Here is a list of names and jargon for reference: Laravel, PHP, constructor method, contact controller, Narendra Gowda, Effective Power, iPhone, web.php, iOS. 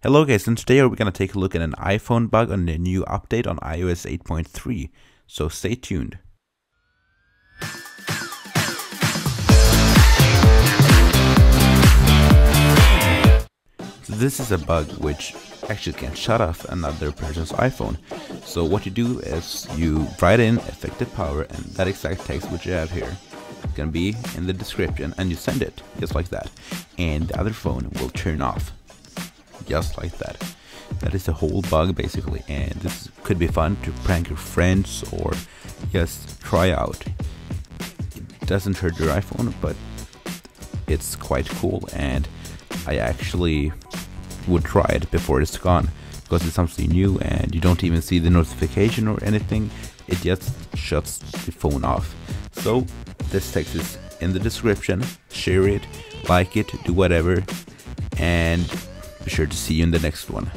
Hello guys, and today we're going to take a look at an iPhone bug on the new update on iOS 8.3, so stay tuned. So this is a bug which actually can shut off another person's iPhone. So what you do is you write in affected power, and that exact text which you have here is going to be in the description, and you send it just like that, and the other phone will turn off. Just like that. That is the whole bug basically, and this could be fun to prank your friends or just try out. It doesn't hurt your iPhone, but it's quite cool, and I actually would try it before it's gone, because it's something new and you don't even see the notification or anything. It just shuts the phone off. So this text is in the description. Share it, like it, do whatever, and be sure to see you in the next one.